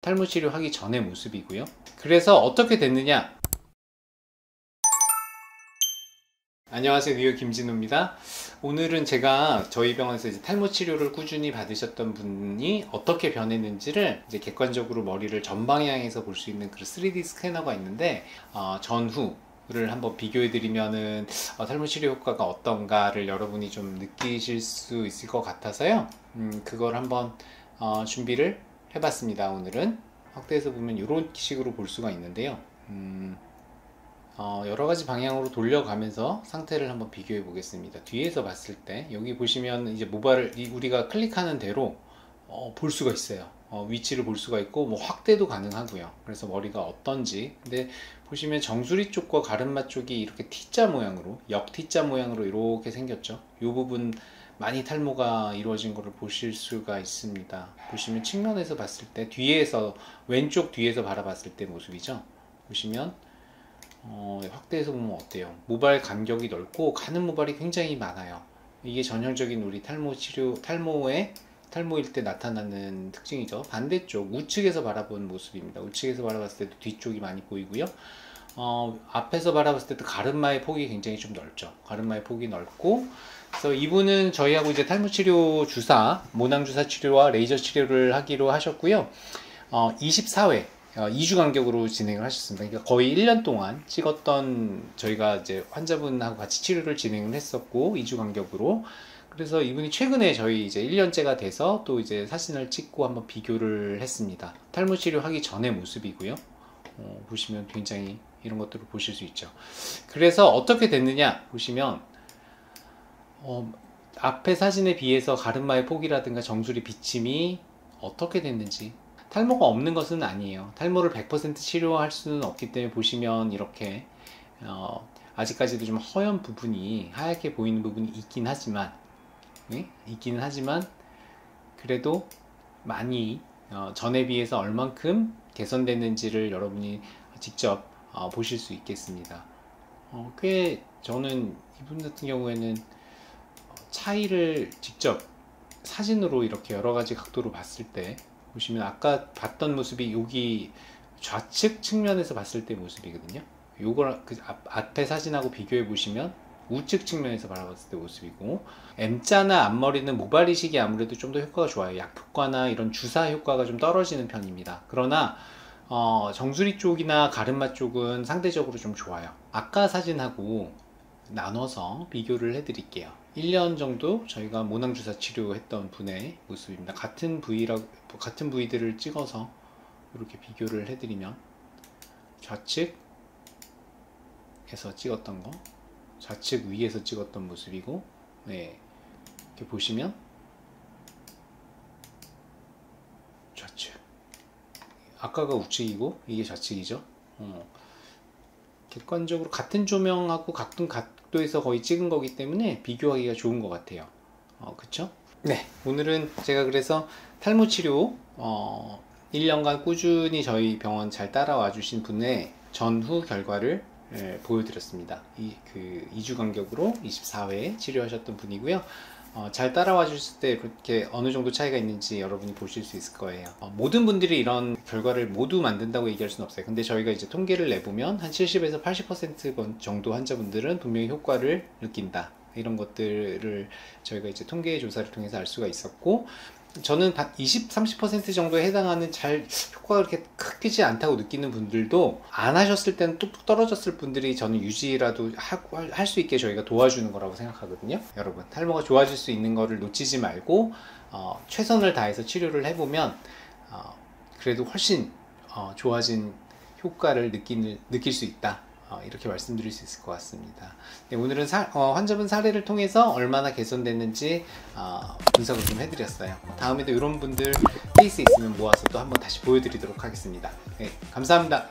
탈모 치료하기 전의 모습이고요. 그래서 어떻게 됐느냐? 안녕하세요, 뉴헤어 김진우입니다. 오늘은 제가 저희 병원에서 이제 탈모 치료를 꾸준히 받으셨던 분이 어떻게 변했는지를 이제 객관적으로 머리를 전방향에서 볼 수 있는 그런 3D 스캐너가 있는데 전후를 한번 비교해 드리면은 탈모 치료 효과가 어떤가를 여러분이 좀 느끼실 수 있을 것 같아서요. 그걸 한번 준비를 해봤습니다. 오늘은 확대해서 보면 이런 식으로 볼 수가 있는데요. 여러가지 방향으로 돌려가면서 상태를 한번 비교해 보겠습니다. 뒤에서 봤을 때 여기 보시면 이제 모발을 우리가 클릭하는 대로 볼 수가 있어요. 위치를 볼 수가 있고 뭐 확대도 가능하고요. 그래서 머리가 어떤지, 근데 보시면 정수리 쪽과 가르마 쪽이 이렇게 T자 모양으로, 역 T자 모양으로 이렇게 생겼죠. 이 부분 많이 탈모가 이루어진 것을 보실 수가 있습니다. 보시면 측면에서 봤을 때, 뒤에서 왼쪽 뒤에서 바라봤을 때 모습이죠. 보시면 확대해서 보면 어때요? 모발 간격이 넓고 가는 모발이 굉장히 많아요. 이게 전형적인 우리 탈모일 때 나타나는 특징이죠. 반대쪽 우측에서 바라본 모습입니다. 우측에서 바라봤을 때도 뒤쪽이 많이 보이고요. 앞에서 바라봤을 때도 가르마의 폭이 굉장히 좀 넓죠. 가르마의 폭이 넓고, 그래서 이분은 저희하고 이제 탈모 치료 주사, 모낭 주사 치료와 레이저 치료를 하기로 하셨고요. 24회, 2주 간격으로 진행을 하셨습니다. 그러니까 거의 1년 동안 찍었던, 저희가 이제 환자분하고 같이 치료를 진행을 했었고, 2주 간격으로. 그래서 이분이 최근에 저희 이제 1년째가 돼서 또 이제 사진을 찍고 한번 비교를 했습니다. 탈모 치료 하기 전의 모습이고요. 보시면 굉장히 이런 것들을 보실 수 있죠. 그래서 어떻게 됐느냐 보시면 앞에 사진에 비해서 가르마의 폭이라든가 정수리 비침이 어떻게 됐는지. 탈모가 없는 것은 아니에요. 탈모를 100% 치료할 수는 없기 때문에 보시면 이렇게 아직까지도 좀 허연 부분이, 하얗게 보이는 부분이 있긴 하지만, 그래도 많이 전에 비해서 얼만큼 개선됐는지를 여러분이 직접 보실 수 있겠습니다. 꽤, 저는 이분 같은 경우에는 차이를 직접 사진으로 이렇게 여러 가지 각도로 봤을 때 보시면, 아까 봤던 모습이 여기 좌측 측면에서 봤을 때 모습이거든요. 요걸 그 앞에 사진하고 비교해 보시면 우측 측면에서 바라봤을 때 모습이고, M자나 앞머리는 모발 이식이 아무래도 좀 더 효과가 좋아요. 약 효과나 이런 주사 효과가 좀 떨어지는 편입니다. 그러나 정수리 쪽이나 가르마 쪽은 상대적으로 좀 좋아요. 아까 사진하고 나눠서 비교를 해 드릴게요. 1년 정도 저희가 모낭주사 치료했던 분의 모습입니다. 같은 부위들을 찍어서 이렇게 비교를 해 드리면, 좌측에서 찍었던 거, 좌측 위에서 찍었던 모습이고, 이렇게 보시면 좌측, 아까가 우측이고 이게 좌측이죠. 객관적으로 같은 조명하고 같은 각도에서 거의 찍은 거기 때문에 비교하기가 좋은 것 같아요. 그쵸? 네, 오늘은 제가 그래서 탈모 치료 1년간 꾸준히 저희 병원 잘 따라와 주신 분의 전후 결과를 보여드렸습니다. 2주 간격으로 24회 치료하셨던 분이고요. 잘 따라와 주실 때 그렇게 어느 정도 차이가 있는지 여러분이 보실 수 있을 거예요. 모든 분들이 이런 결과를 모두 만든다고 얘기할 수는 없어요. 근데 저희가 이제 통계를 내보면 한 70에서 80% 정도 환자분들은 분명히 효과를 느낀다, 이런 것들을 저희가 이제 통계 조사를 통해서 알 수가 있었고, 저는 30% 정도에 해당하는 잘 효과가 그렇게 크지 않다고 느끼는 분들도, 안 하셨을 때는 뚝뚝 떨어졌을 분들이 저는 유지라도 할 수 있게 저희가 도와주는 거라고 생각하거든요. 여러분, 탈모가 좋아질 수 있는 거를 놓치지 말고 최선을 다해서 치료를 해보면 그래도 훨씬 좋아진 효과를 느낄 수 있다, 이렇게 말씀드릴 수 있을 것 같습니다. 네, 오늘은 환자분 사례를 통해서 얼마나 개선됐는지 분석을 좀 해드렸어요. 다음에도 이런 분들 케이스 있으면 모아서 또 한번 다시 보여드리도록 하겠습니다. 네, 감사합니다.